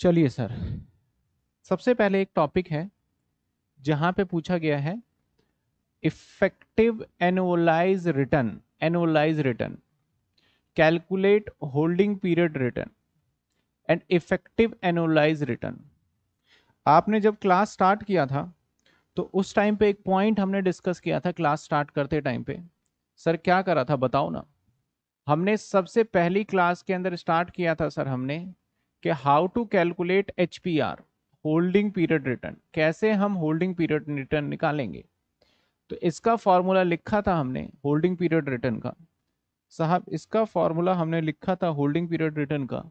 चलिए सर, सबसे पहले एक टॉपिक है जहाँ पे पूछा गया है effective annualise return, calculate holding period return and effective annualise return. आपने जब क्लास स्टार्ट किया था तो उस टाइम पे एक पॉइंट हमने डिस्कस किया था, क्लास स्टार्ट करते टाइम पे सर क्या करा था बताओ ना। हमने सबसे पहली क्लास के अंदर स्टार्ट किया था सर हमने कि how to calculate HPR holding period return, कैसे हम होल्डिंग पीरियड रिटर्न निकालेंगे। तो इसका फॉर्मूला लिखा था हमने होल्डिंग पीरियड रिटर्न का, साहब इसका फॉर्मूला हमने लिखा था होल्डिंग पीरियड रिटर्न का।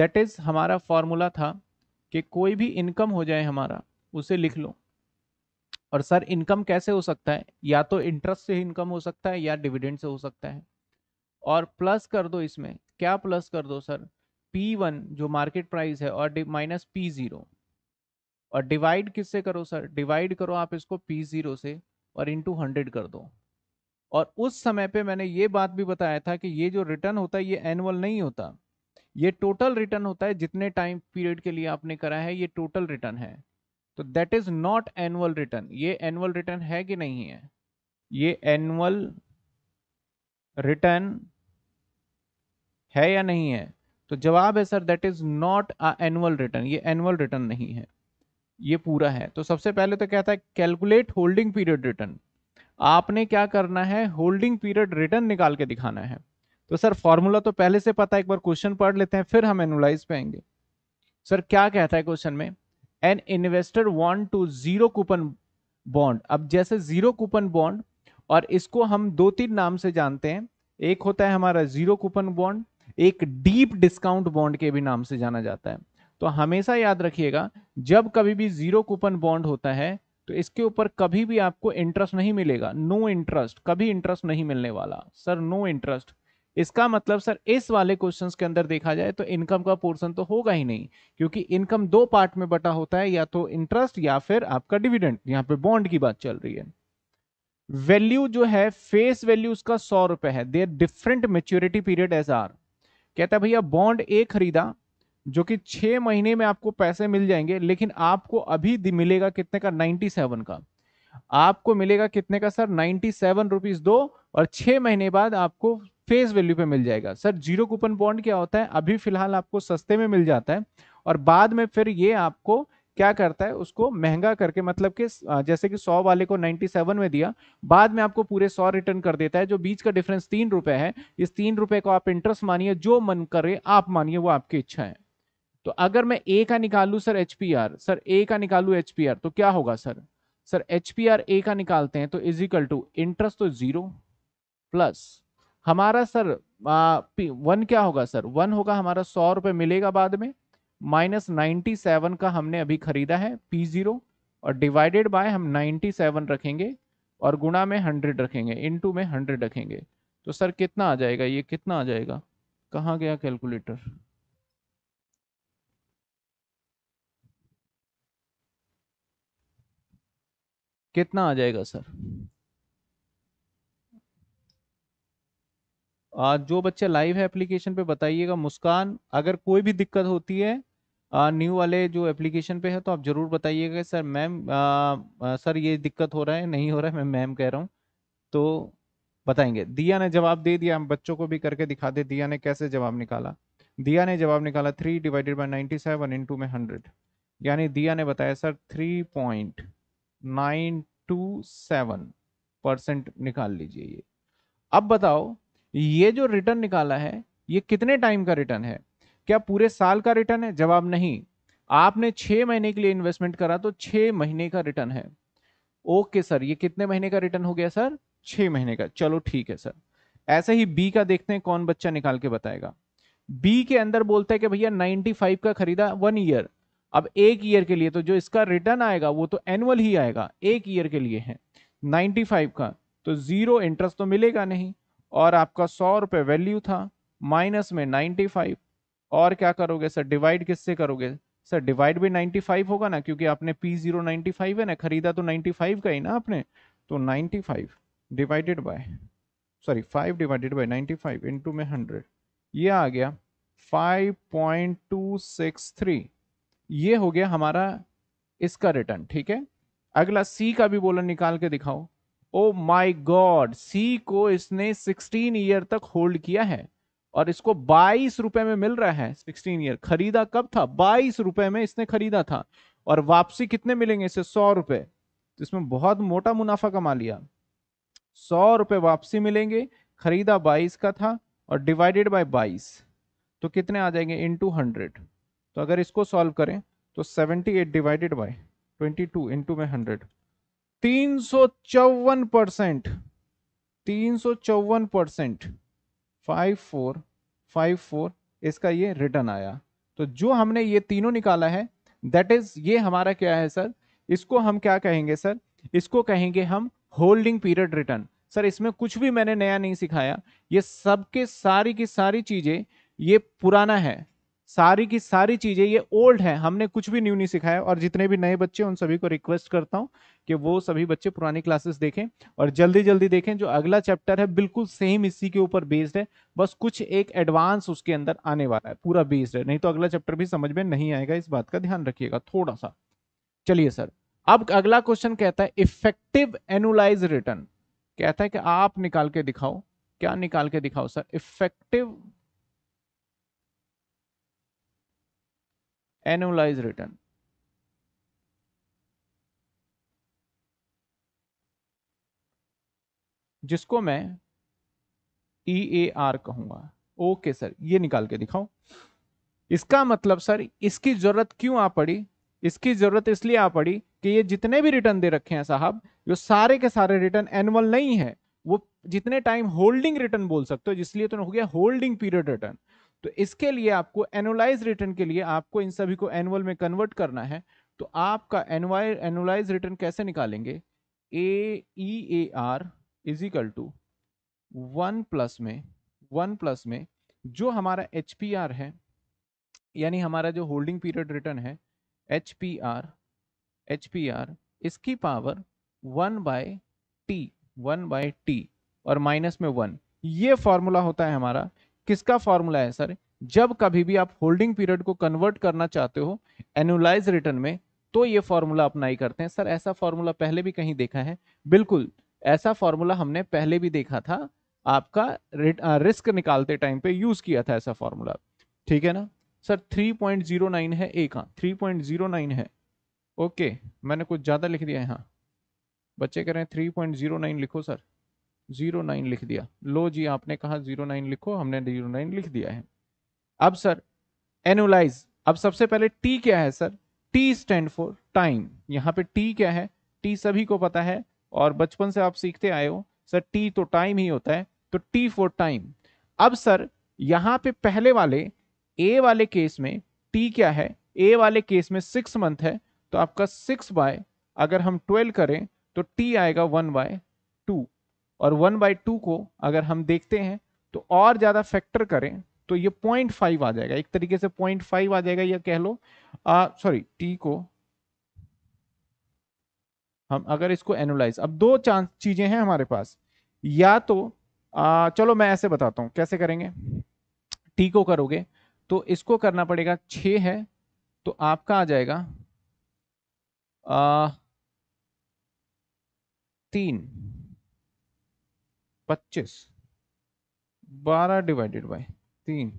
दैट इज हमारा फॉर्मूला था कि कोई भी इनकम हो जाए हमारा उसे लिख लो। और सर इनकम कैसे हो सकता है, या तो इंटरेस्ट से इनकम हो सकता है या डिविडेंड से हो सकता है। और प्लस कर दो इसमें, क्या प्लस कर दो सर, P1 जो मार्केट प्राइस है और माइनस P0, और डिवाइड किससे करो सर, डिवाइड करो आप इसको P0 से और इंटू 100 कर दो। और उस समय पे मैंने ये बात भी बताया था कि ये जो रिटर्न होता है ये एनुअल नहीं होता, ये टोटल रिटर्न होता है, जितने टाइम पीरियड के लिए आपने करा है ये टोटल रिटर्न है। तो that is not annual return. ये एनुअल रिटर्न है कि नहीं है, ये एनुअल रिटर्न है या नहीं है, तो जवाब है sir that is not a annual return, ये एनुअल रिटर्न नहीं है, ये पूरा है। तो सबसे पहले तो कहता है कैलकुलेट होल्डिंग पीरियड रिटर्न, आपने क्या करना है होल्डिंग पीरियड रिटर्न निकाल के दिखाना है। तो सर फॉर्मूला तो पहले से पता है, एक बार क्वेश्चन पढ़ लेते हैं फिर हम एनुलाइज पे आएंगे। सर क्या कहता है क्वेश्चन में, an investor want to zero coupon bond. अब जैसे जीरो कूपन बॉन्ड, और इसको हम दो तीन नाम से जानते हैं, एक होता है हमारा जीरो कूपन बॉन्ड, एक डीप डिस्काउंट बॉन्ड के भी नाम से जाना जाता है। तो हमेशा याद रखिएगा जब कभी भी जीरो कूपन बॉन्ड होता है तो इसके ऊपर कभी भी आपको इंटरेस्ट नहीं मिलेगा, नो इंटरेस्ट, कभी इंटरेस्ट नहीं मिलने वाला सर, नो इंटरेस्ट। इसका मतलब सर इस वाले क्वेश्चंस के अंदर देखा जाए तो इनकम का पोर्शन तो होगा ही नहीं, क्योंकि इनकम दो पार्ट में बटा होता है, या तो इंटरेस्ट या फिर आपका डिविडेंड। यहाँ पे बॉन्ड की बात चल रही है। वैल्यू जो है फेस वैल्यू उसका 100 रुपए है, देयर डिफरेंट मैच्योरिटी पीरियड एसआर। कहता है भैया बॉन्ड ए खरीदा जो कि 6 महीने में आपको पैसे मिल जाएंगे, लेकिन आपको अभी मिलेगा कितने का, 97 का आपको मिलेगा, कितने का सर 97 रुपीज दो, और 6 महीने बाद आपको फेस वैल्यू पे मिल जाएगा। सर जीरो कूपन बॉन्ड क्या होता है, अभी फिलहाल आपको सस्ते में मिल जाता है और बाद में फिर ये आपको क्या करता है उसको महंगा करके, मतलब कि जैसे कि 100 वाले को 97 में दिया, बाद में आपको पूरे 100 रिटर्न कर देता है, जो बीच का डिफरेंस 3 रुपए है। इस 3 रुपए को आप इंटरेस्ट मानिए, जो मन करे आप मानिए, वो आपकी इच्छा है। तो अगर मैं ए का निकालू सर एचपीआर, सर ए का निकालू एचपीआर तो क्या होगा सर, सर एचपीआर ए का निकालते हैं तो इज इक्वल टू इंटरेस्ट तो 0 प्लस हमारा सर 1 क्या होगा सर, 1 होगा हमारा, 100 रुपए मिलेगा बाद में, माइनस 97 का हमने अभी खरीदा है P0, और डिवाइडेड बाय हम 97 रखेंगे और गुणा में 100 रखेंगे, इनटू में 100 रखेंगे। तो सर कितना आ जाएगा, ये कितना आ जाएगा, कहाँ गया कैलकुलेटर, कितना आ जाएगा सर। आज जो बच्चे लाइव है एप्लीकेशन पे बताइएगा, मुस्कान, अगर कोई भी दिक्कत होती है न्यू वाले जो एप्लीकेशन पे है तो आप जरूर बताइएगा सर मैम, सर ये दिक्कत हो रहा है, नहीं हो रहा है, मैं मैम कह रहा हूँ, तो बताएंगे। दिया ने जवाब दे दिया, हम बच्चों को भी करके दिखा दे दिया ने कैसे जवाब निकाला। दिया ने जवाब निकाला 3 डिवाइडेड बाई 97 इंटू में 100, यानी दिया ने बताया सर 3.927% निकाल लीजिए ये। अब बताओ ये जो रिटर्न निकाला है ये कितने टाइम का रिटर्न है, क्या पूरे साल का रिटर्न है, जवाब नहीं, आपने 6 महीने के लिए इन्वेस्टमेंट करा तो 6 महीने का रिटर्न है। ओके सर ये कितने महीने का रिटर्न हो गया सर, 6 महीने का, चलो ठीक है सर। ऐसे ही बी का देखते हैं कौन बच्चा निकाल के बताएगा। बी के अंदर बोलता है कि भैया 95 का खरीदा 1 ईयर, अब 1 ईयर के लिए, तो जो इसका रिटर्न आएगा वो तो एनुअल ही आएगा, 1 ईयर के लिए है 95 का, तो 0 इंटरेस्ट तो मिलेगा नहीं, और आपका 100 रुपये वैल्यू था, माइनस में 95, और क्या करोगे सर डिवाइड किससे करोगे, सर डिवाइड भी 95 होगा ना, क्योंकि आपने P0 95 है ना, खरीदा तो 95 का ही ना आपने, तो 5 डिवाइडेड बाय 95 इंटू में 100, ये आ गया 5.263 ये हो गया हमारा इसका रिटर्न, ठीक है। अगला सी का भी बोलन निकाल के दिखाओ। ओ माय गॉड, सी को इसने 16 ईयर तक होल्ड किया है और इसको 22 रुपए में मिल रहा है। 16 ईयर खरीदा कब था? 22 रुपए में इसने खरीदा था और वापसी कितने मिलेंगे इसे? 100 रुपए। तो इसमें बहुत मोटा मुनाफा कमा लिया, 100 रुपए वापसी मिलेंगे। खरीदा 22 का था और डिवाइडेड बाय 22 तो कितने आ जाएंगे? इंटू 100। तो अगर इसको सॉल्व करें तो 78 डिवाइडेड बाय 22 इंटू में 100, 354%, 354%, 5454 इसका ये रिटर्न आया। तो जो हमने ये तीनों निकाला है, दैट इज ये हमारा क्या है सर? इसको हम क्या कहेंगे सर? इसको कहेंगे हम होल्डिंग पीरियड रिटर्न। सर इसमें कुछ भी मैंने नया नहीं सिखाया, ये सब के सारी की सारी चीजें ये पुराना है, सारी की सारी चीजें ये ओल्ड है, हमने कुछ भी न्यू नहीं सिखाया। और जितने भी नए बच्चे उन सभी को रिक्वेस्ट करता हूं कि वो सभी बच्चे पुरानी क्लासेस देखें और जल्दी जल्दी देखें। जो अगला चैप्टर है बिल्कुल सेम इसी के ऊपर बेस्ड है, बस कुछ एक एडवांस उसके अंदर आने वाला है, पूरा बेस्ड है, नहीं तो अगला चैप्टर भी समझ में नहीं आएगा। इस बात का ध्यान रखिएगा थोड़ा सा। चलिए सर, अब अगला क्वेश्चन कहता है इफेक्टिव एनुलाइज रिटर्न। कहता है कि आप निकाल के दिखाओ। क्या निकाल के दिखाओ सर? Effective annualise return. जिसको मैं EAR कहूंगा। ओके सर, ये निकाल के दिखाओ। इसका मतलब सर इसकी जरूरत क्यों आ पड़ी? इसकी जरूरत इसलिए आ पड़ी कि ये जितने भी रिटर्न दे रखे हैं साहब, ये सारे के सारे रिटर्न एनुअल नहीं है, वो जितने टाइम होल्डिंग रिटर्न बोल सकते हो, इसलिए तो हो गया होल्डिंग पीरियड रिटर्न। तो इसके लिए आपको एनुअलाइज रिटर्न के लिए आपको इन सभी को एनुअल में कन्वर्ट करना है। तो आपका एनुअलाइज रिटर्न कैसे निकालेंगे? EAR is equal to 1 plus में जो हमारा HPR है, यानी हमारा जो होल्डिंग पीरियड रिटर्न है HPR इसकी पावर 1 बाय टी और माइनस में 1। ये फॉर्मूला होता है हमारा। किसका फॉर्मूला है सर? जब कभी भी आप होल्डिंग पीरियड को कन्वर्ट करना चाहते हो एनुअलाइज रिटर्न में, तो ये फॉर्मूला अप्लाई करते हैं। सर ऐसा फॉर्मूला पहले भी कहीं देखा है? बिल्कुल, ऐसा फॉर्मूला हमने पहले भी देखा था, आपका रिस्क निकालते टाइम पे यूज किया था ऐसा फॉर्मूला, ठीक है ना सर। 3.09 है ए का, 3.09 है। ओके, मैंने कुछ ज्यादा लिख दिया है, हाँ बच्चे कह रहे हैं 3.09 लिखो सर, 09 लिख दिया। लो जी, आपने कहा 09 लिखो, हमने 09 लिख दिया है। अब सर एनुलाइज, अब सबसे पहले टी क्या है sir? T stand for time. यहाँ पे टी क्या है? टी सभी को पता है और बचपन से आप सीखते आए हो सर, टी तो टाइम ही होता है, तो टी फॉर टाइम। अब सर यहाँ पे पहले वाले ए वाले केस में टी क्या है? ए वाले केस में 6 मंथ है, तो आपका 6 बाय अगर हम 12 करें तो टी आएगा 1 बाय 2, और 1/2 को अगर हम देखते हैं तो और ज़्यादा फैक्टर करें तो ये 0.5 आ जाएगा, एक तरीके से 0.5 आ जाएगा, या कह लो सॉरी टी को हम अगर इसको एनुलाइज। अब दो चीज़ें हैं हमारे पास, या तो चलो मैं ऐसे बताता हूँ कैसे करेंगे। टी को करोगे तो इसको करना पड़ेगा, 6 है तो आपका आ जाएगा 3, 25, 12 डिवाइडेड बाय 3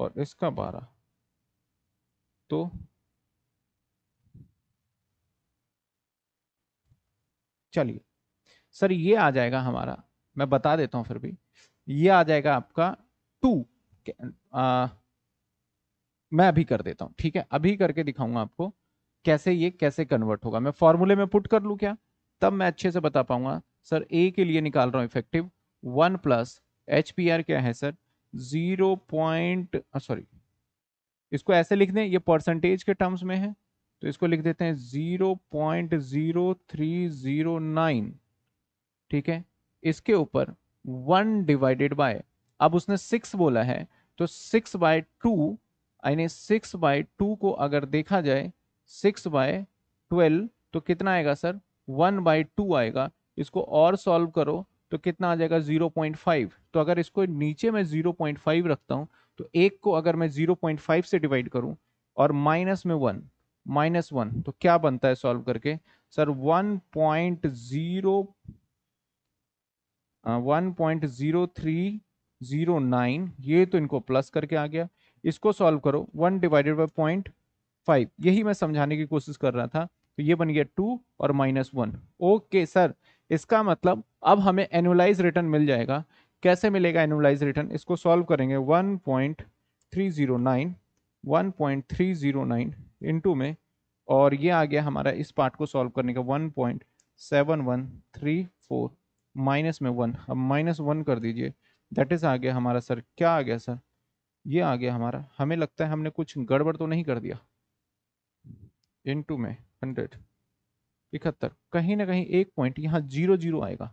और इसका 12, तो 40। सर ये आ जाएगा हमारा, मैं बता देता हूं फिर भी, ये आ जाएगा आपका 2। मैं अभी कर देता हूं, ठीक है, अभी करके दिखाऊंगा आपको कैसे ये कैसे कन्वर्ट होगा। मैं फॉर्मूले में पुट कर लूं क्या, तब मैं अच्छे से बता पाऊंगा। सर ए के लिए निकाल रहा हूँ इफेक्टिव 1 प्लस HPR क्या है सर? 0 पॉइंट, सॉरी इसको ऐसे लिख दें, ये परसेंटेज के टर्म्स में है तो इसको लिख देते हैं 0.0309, ठीक है। इसके ऊपर 1 डिवाइडेड बाय, अब उसने 6 बोला है तो 6/2, यानी 6/2 को अगर देखा जाए 6/12 तो कितना आएगा सर? 1/2 आएगा। इसको और सॉल्व करो तो कितना आ जाएगा? 0.5। तो अगर इसको नीचे मैं 0.5 रखता हूँ तो एक को अगर मैं 0.5 से डिवाइड करूं और माइनस में -1 तो क्या बनता है सॉल्व करके सर 1.0309, ये तो इनको प्लस करके आ गया। इसको सॉल्व करो 1 डिवाइडेड बाई 0.5, यही मैं समझाने की कोशिश कर रहा था। तो ये बन गया 2 और -1। ओके सर, इसका मतलब अब हमें एनुअलाइज रिटर्न मिल जाएगा। कैसे मिलेगा एनुअलाइज रिटर्न? इसको सॉल्व करेंगे 1.309 इनटू में, और ये आ गया हमारा इस पार्ट को सॉल्व करने का 1.7134 -1। अब -1 कर दीजिए, दैट इज आ गया हमारा सर, क्या आ गया सर? ये आ गया हमारा, हमें लगता है हमने कुछ गड़बड़ तो नहीं कर दिया। इनटू में 171, कहीं ना कहीं एक पॉइंट यहाँ 0 आएगा,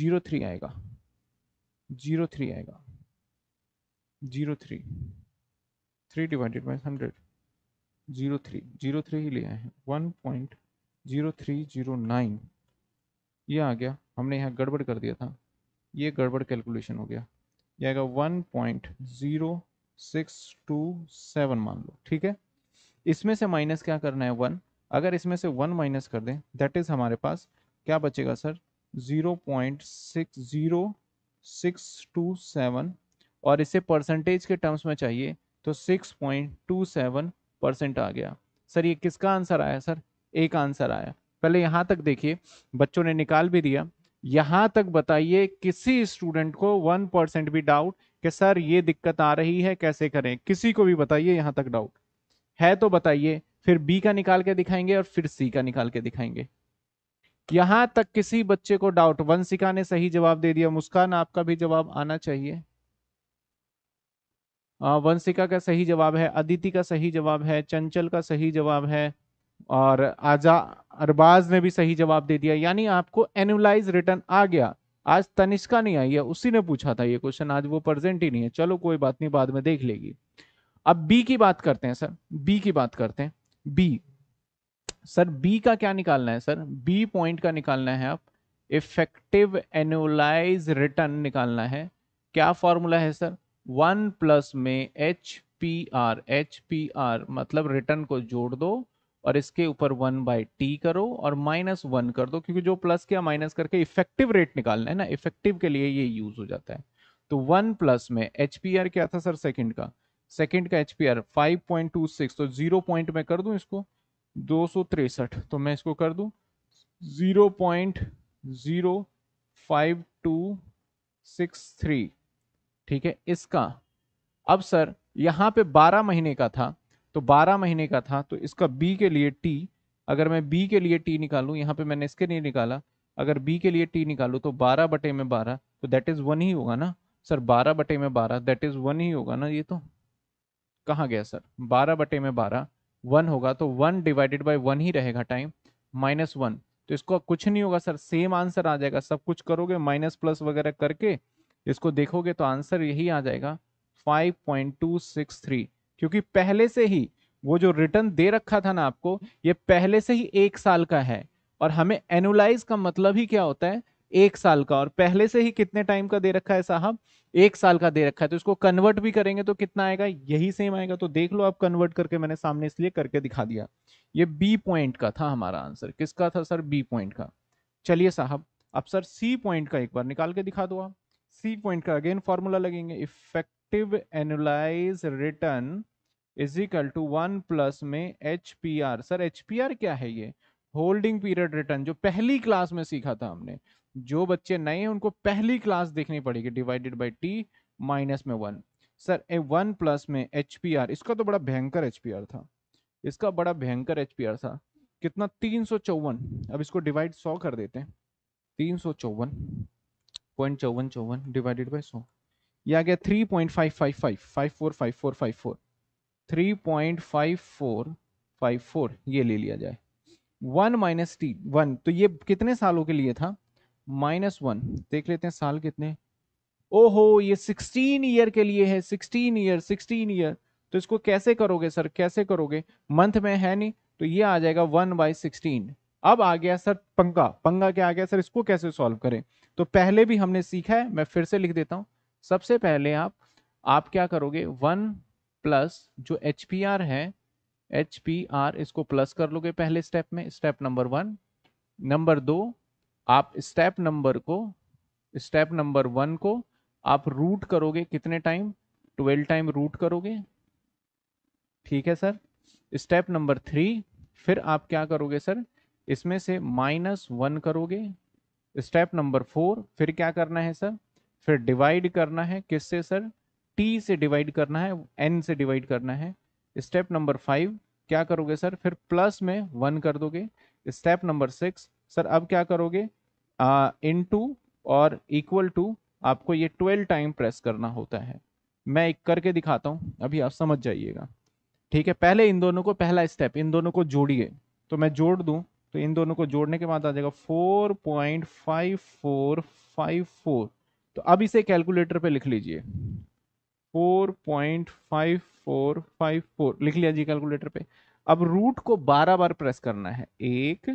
03 आएगा, 03 आएगा, 03, 3 डिवाइडेड बाई 100, 03 ही ले आए हैं, 1.0309। ये आ गया, हमने यहाँ गड़बड़ कर दिया था, ये गड़बड़ कैलकुलेशन हो गया, ये आएगा 1.0627 मान लो, ठीक है। इसमें से माइनस क्या करना है 1, अगर इसमें से 1 माइनस कर दें दैट इज हमारे पास क्या बचेगा सर 0.60627, और इसे परसेंटेज के टर्म्स में चाहिए तो 6.27% आ गया। सर ये किसका आंसर आया सर? एक आंसर आया। पहले यहाँ तक देखिए, बच्चों ने निकाल भी दिया, यहाँ तक बताइए किसी स्टूडेंट को 1% भी डाउट कि सर ये दिक्कत आ रही है कैसे करें? किसी को भी बताइए यहाँ तक डाउट है तो बताइए, फिर बी का निकाल के दिखाएंगे और फिर सी का निकाल के दिखाएंगे। यहां तक किसी बच्चे को डाउट? वंशिका ने सही जवाब दे दिया, मुस्कान आपका भी जवाब आना चाहिए। वंशिका का सही जवाब है, अदिति का सही जवाब है, चंचल का सही जवाब है, और आजा अरबाज ने भी सही जवाब दे दिया, यानी आपको एनुअलाइज रिटर्न आ गया। आज तनिष्का नहीं आई है, उसी ने पूछा था ये क्वेश्चन, आज वो प्रेजेंट ही नहीं है, चलो कोई बात नहीं, बाद में देख लेगी। अब बी की बात करते हैं सर, बी की बात करते हैं। बी सर, बी का क्या निकालना है सर? बी पॉइंट का निकालना है, आप इफेक्टिव एनुअलाइज रिटर्न निकालना है। क्या फॉर्मूला है सर? 1 + में HPR, HPR मतलब रिटर्न को जोड़ दो और इसके ऊपर 1/t करो और -1 कर दो, क्योंकि जो प्लस किया माइनस करके इफेक्टिव रेट निकालना है ना, इफेक्टिव के लिए ये यूज हो जाता है। तो 1 + में HPR क्या था सर? सेकंड का HPR 5.26, तो 0 पॉइंट में कर दूं इसको 263, तो मैं इसको कर दूं 0.05263, ठीक है इसका। अब सर यहाँ पे 12 महीने का था, तो 12 महीने का था तो इसका B के लिए T, अगर मैं B के लिए T निकालूं, यहाँ पे मैंने इसके नहीं निकाला, अगर B के लिए T निकालूं तो 12/12 तो दैट इज 1 ही होगा ना सर, 12/12 दैट इज 1 ही होगा ना, ये तो कहाँ गया सर? 12/12 1 होगा, तो 1 डिवाइडेड बाई 1 ही रहेगा टाइम, -1, तो इसको कुछ नहीं होगा सर, सेम आंसर आ जाएगा। सब कुछ करोगे माइनस प्लस वगैरह करके इसको देखोगे तो आंसर यही आ जाएगा 5.263, क्योंकि पहले से ही वो जो रिटर्न दे रखा था ना आपको, ये पहले से ही 1 साल का है, और हमें एनुअलाइज का मतलब ही क्या होता है? 1 साल का, और पहले से ही कितने टाइम का दे रखा है साहब? 1 साल का दे रखा है, तो इसको कन्वर्ट भी करेंगे तो कितना आएगा? यही सेम आएगा। तो देख लो आप कन्वर्ट करके, मैंने सामने इसलिए करके दिखा दिया। ये बी पॉइंट का था हमारा आंसर, किसका था सर? बी पॉइंट का। चलिए साहब, अब सर सी पॉइंट का एक बार निकाल के दिखा दो आप। सी पॉइंट का अगेन फॉर्मूला लगेंगे, effective annualise return is equal to 1 + में HPR। सर HPR क्या है? ये होल्डिंग पीरियड रिटर्न, जो पहली क्लास में सीखा था हमने। जो बच्चे नए हैं उनको पहली क्लास देखनी पड़ेगी। डिवाइडेड बाई टी -1 सर, 1 + में HPR, इसका तो बड़ा भयंकर HPR था, इसका बड़ा भयंकर HPR था, कितना? 354। अब इसको डिवाइड 100 कर देते हैं, 354.54 डिवाइडेड बाई 100, यह आ गया 3.5454, ये ले लिया जाए। 1 - t 1, तो ये कितने सालों के लिए था? -1, देख लेते हैं साल कितने। ओहो, ये 16 ईयर के लिए है, 16 ईयर। तो इसको कैसे करोगे सर, कैसे करोगे? मंथ में है नहीं, तो ये आ जाएगा 1/16। अब आ गया सर पंगा, पंगा क्या आ गया सर? इसको कैसे सॉल्व करें? तो पहले भी हमने सीखा है, मैं फिर से लिख देता हूँ। सबसे पहले आप आप क्या करोगे, 1 प्लस जो HPR है, HPR इसको प्लस कर लोगे पहले स्टेप में, स्टेप नंबर 1। नंबर 2, आप स्टेप नंबर 1 को आप रूट करोगे कितने टाइम, 12 टाइम रूट करोगे, ठीक है सर। स्टेप नंबर 3, फिर आप क्या करोगे सर, इसमें से -1 करोगे। स्टेप नंबर 4, फिर क्या करना है सर, फिर डिवाइड करना है किससे सर, टी से डिवाइड करना है, एन से डिवाइड करना है। स्टेप नंबर 5 क्या करोगे सर, फिर प्लस में 1 कर दोगे। स्टेप नंबर 6 सर, अब क्या करोगे, इनटू और इक्वल टू, आपको ये 12 टाइम प्रेस करना होता है। मैं एक करके दिखाता हूँ, अभी आप समझ जाइएगा, ठीक है। पहले इन दोनों को, पहला स्टेप इन दोनों को जोड़िए, तो मैं जोड़ दूँ तो इन दोनों को जोड़ने के बाद आ जाएगा 4.5454। तो अब इसे कैलकुलेटर पे लिख लीजिए, 4.5454 लिख लिया जी कैलकुलेटर पे। अब रूट को 12 बार प्रेस करना है, 1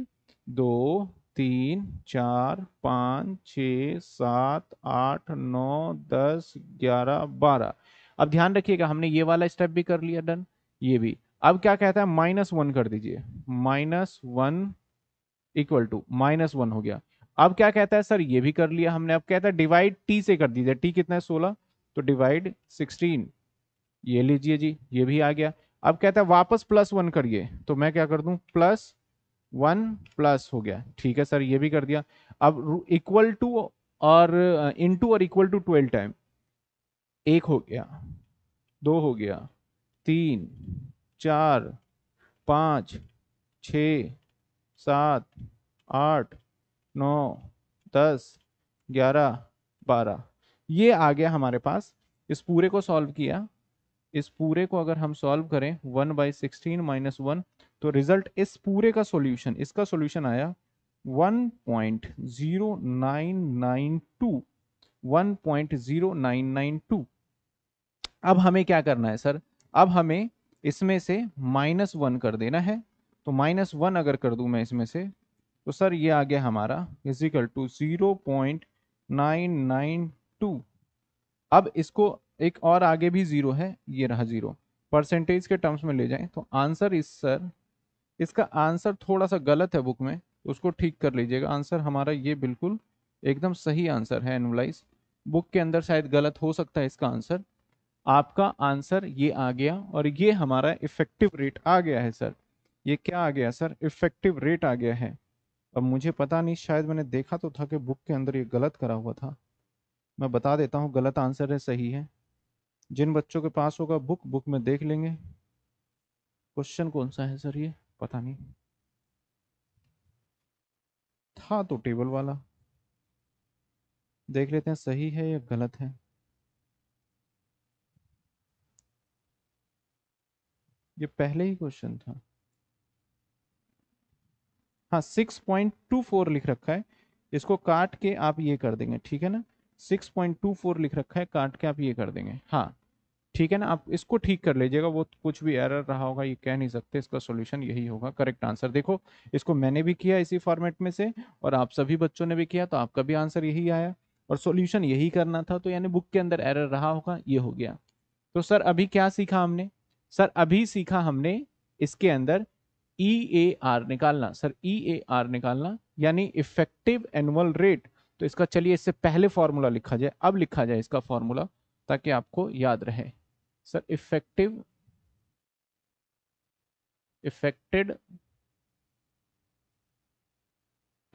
2 3 4 5 6 7 8 9 10 11 12। अब ध्यान रखिएगा, हमने ये वाला स्टेप भी कर लिया, डन, ये भी। अब क्या कहता है, -1 कर दीजिए, -1 इक्वल टू -1 हो गया। अब क्या कहता है सर, ये भी कर लिया हमने। अब कहता है डिवाइड टी से कर दीजिए, टी कितना है 16, तो डिवाइड 16, ये लीजिए जी, ये भी आ गया। अब कहता है वापस +1 करिए, तो मैं क्या कर दूं, +1 + हो गया, ठीक है सर, ये भी कर दिया। अब इक्वल टू और इनटू और इक्वल टू 12 टाइम, 1 हो गया, 2 हो गया, 3 4 5 6 7 8 9 10 11 12, ये आ गया हमारे पास। इस पूरे को सॉल्व किया, इस पूरे को अगर हम सॉल्व करें 1/16 - 1, तो रिजल्ट इस पूरे का सॉल्यूशन, इसका सॉल्यूशन आया 1.0992, 1.0992। अब हमें क्या करना है सर, अब हमें इसमें से -1 कर देना है, तो -1 अगर कर दूं मैं इसमें से, तो सर ये आ गया हमारा इजिकल टू 0.992। अब इसको एक और आगे भी 0 है, ये रहा 0। परसेंटेज के टर्म्स में ले जाएं तो आंसर इस सर, इसका आंसर थोड़ा सा गलत है बुक में, उसको ठीक कर लीजिएगा। आंसर हमारा ये बिल्कुल एकदम सही आंसर है, एनुलाइज। बुक के अंदर शायद गलत हो सकता है इसका आंसर। आपका आंसर ये आ गया, और ये हमारा इफेक्टिव रेट आ गया है सर। ये क्या आ गया सर, इफेक्टिव रेट आ गया है। अब मुझे पता नहीं, शायद मैंने देखा तो था कि बुक के अंदर ये गलत करा हुआ था। मैं बता देता हूँ गलत आंसर है, सही है। जिन बच्चों के पास होगा बुक में देख लेंगे। क्वेश्चन कौन सा है सर, ये पता नहीं था तो टेबल वाला देख लेते हैं, सही है या गलत है। ये पहले ही क्वेश्चन था, हाँ 6.24 लिख रखा है, इसको काट के आप ये कर देंगे, ठीक है ना। 6.24 लिख रखा है, काट के आप ये कर देंगे, हाँ ठीक है ना। आप इसको ठीक कर लीजिएगा, वो कुछ भी एरर रहा होगा ये कह नहीं सकते, इसका सॉल्यूशन यही होगा, करेक्ट आंसर। देखो, इसको मैंने भी किया इसी फॉर्मेट में से, और आप सभी बच्चों ने भी किया, तो आपका भी आंसर यही आया, और सॉल्यूशन यही करना था, तो यानी बुक के अंदर एरर रहा होगा, ये हो गया। तो सर अभी क्या सीखा हमने, सर अभी सीखा हमने इसके अंदर EAR निकालना, सर EAR निकालना, यानी इफेक्टिव एनुअल रेट। तो इसका, चलिए इससे पहले फॉर्मूला लिखा जाए, अब लिखा जाए इसका फॉर्मूला, ताकि आपको याद रहे sir. Effected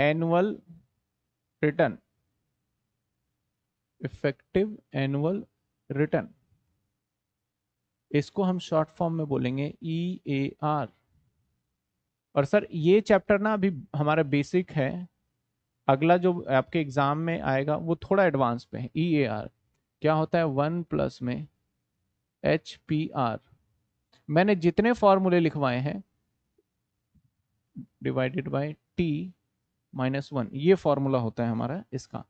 annual return, effective annual return, इसको हम शॉर्ट फॉर्म में बोलेंगे EAR। और सर ये चैप्टर ना अभी हमारा बेसिक है, अगला जो आपके एग्जाम में आएगा वो थोड़ा एडवांस पे है। EAR क्या होता है, 1 प्लस में HPR। मैंने जितने फॉर्मूले लिखवाए हैं, डिवाइडेड बाय T -1, ये फॉर्मूला होता है हमारा इसका।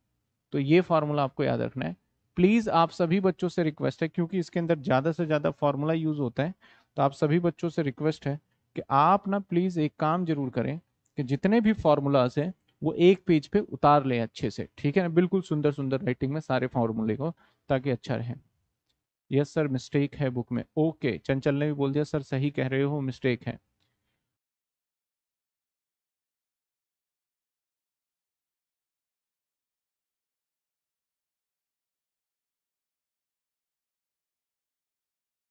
तो ये फॉर्मूला आपको याद रखना है। प्लीज़ आप सभी बच्चों से रिक्वेस्ट है, क्योंकि इसके अंदर ज़्यादा से ज़्यादा फॉर्मूला यूज़ होता है, तो आप सभी बच्चों से रिक्वेस्ट है कि आप ना प्लीज़ एक काम जरूर करें कि जितने भी फार्मूलाज हैं वो एक पेज पे उतार लें अच्छे से, ठीक है ना, बिल्कुल सुंदर सुंदर राइटिंग में सारे फार्मूले को, ताकि अच्छा रहे। यस सर मिस्टेक है बुक में। ओके, चंचल ने भी बोल दिया सर सही कह रहे हो मिस्टेक है।